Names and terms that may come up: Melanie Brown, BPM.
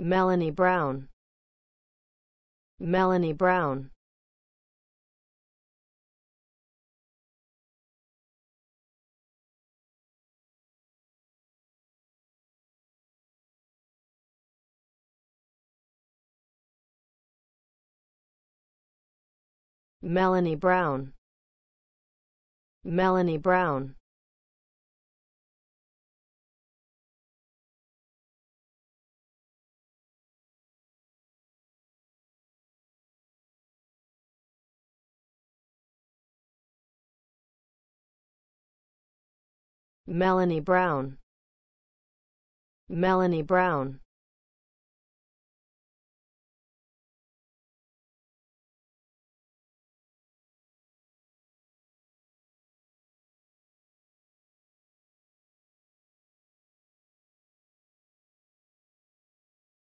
Melanie Brown. Melanie Brown. Melanie Brown. Melanie Brown. Melanie Brown. Melanie Brown.